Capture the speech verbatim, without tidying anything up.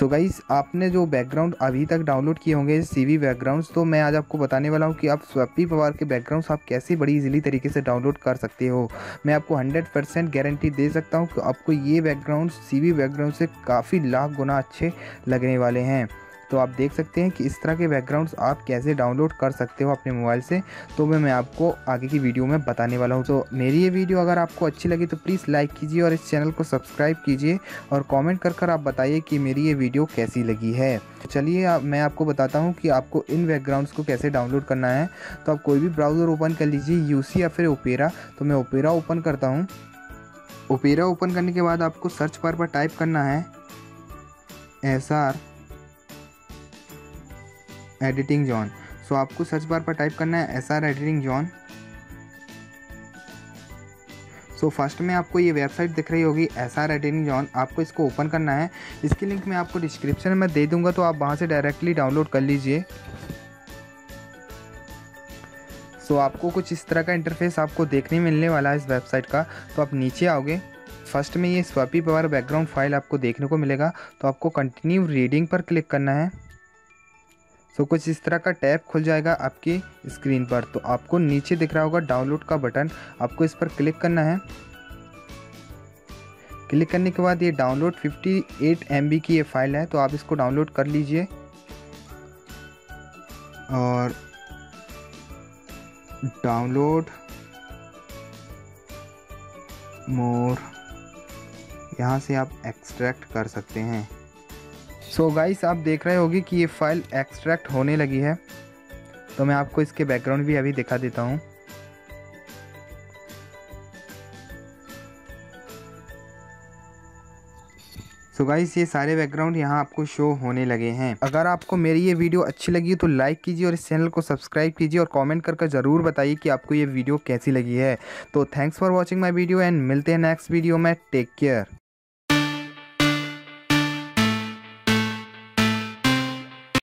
सो so guys, आपने जो background अभी तक डाउनलोड किए होंगे सीवी बैकग्राउंड्स, तो मैं आज आपको बताने वाला हूं कि आप स्वैपी पवार के बैकग्राउंड्स आप कैसे बड़ी इजीली तरीके से डाउनलोड कर सकते हो। मैं आपको हंड्रेड परसेंट गारंटी दे सकता हूं कि आपको ये बैकग्राउंड सीवी बैकग्राउंड से काफ़ी लाख गुना अच्छे लगने वाले हैं। तो आप देख सकते हैं कि इस तरह के बैकग्राउंड्स आप कैसे डाउनलोड कर सकते हो अपने मोबाइल से, तो मैं मैं आपको आगे की वीडियो में बताने वाला हूं। तो मेरी ये वीडियो अगर आपको अच्छी लगी तो प्लीज़ लाइक कीजिए और इस चैनल को सब्सक्राइब कीजिए और कमेंट कर कर आप बताइए कि मेरी ये वीडियो कैसी लगी है। चलिए आप, मैं आपको बताता हूँ कि आपको इन बैकग्राउंड्स को कैसे डाउनलोड करना है। तो आप कोई भी ब्राउज़र ओपन कर लीजिए, यूसी या फिर ओपेरा। तो मैं ओपेरा ओपन करता हूँ। ओपेरा ओपन करने के बाद आपको सर्च बार पर टाइप करना है S R editing zone. So आपको सर्च बार पर टाइप करना है S R editing zone. So first में आपको ये वेबसाइट दिख रही होगी एस आर एडिटिंग जॉन, आपको इसको ओपन करना है। इसकी लिंक मैं आपको डिस्क्रिप्शन में दे दूंगा, तो आप वहाँ से डायरेक्टली डाउनलोड कर लीजिए। सो आपको कुछ इस तरह का इंटरफेस आपको देखने मिलने वाला है इस वेबसाइट का। तो आप नीचे आओगे, फर्स्ट में ये स्वैपी पवार बैकग्राउंड फाइल आपको देखने को मिलेगा। तो आपको कंटिन्यू रीडिंग पर क्लिक करना है। तो कुछ इस तरह का टैब खुल जाएगा आपकी स्क्रीन पर। तो आपको नीचे दिख रहा होगा डाउनलोड का बटन, आपको इस पर क्लिक करना है। क्लिक करने के बाद ये डाउनलोड अट्ठावन एम बी की ये फाइल है, तो आप इसको डाउनलोड कर लीजिए और डाउनलोड मोर यहाँ से आप एक्सट्रैक्ट कर सकते हैं। सो so गाइस, आप देख रहे होगी कि ये फ़ाइल एक्सट्रैक्ट होने लगी है। तो मैं आपको इसके बैकग्राउंड भी अभी दिखा देता हूँ। सो गाइस, ये सारे बैकग्राउंड यहाँ आपको शो होने लगे हैं। अगर आपको मेरी ये वीडियो अच्छी लगी तो लाइक कीजिए और इस चैनल को सब्सक्राइब कीजिए और कमेंट करके ज़रूर बताइए कि आपको ये वीडियो कैसी लगी है। तो thanks for watching my video and मिलते हैं नेक्स्ट वीडियो में। Take care.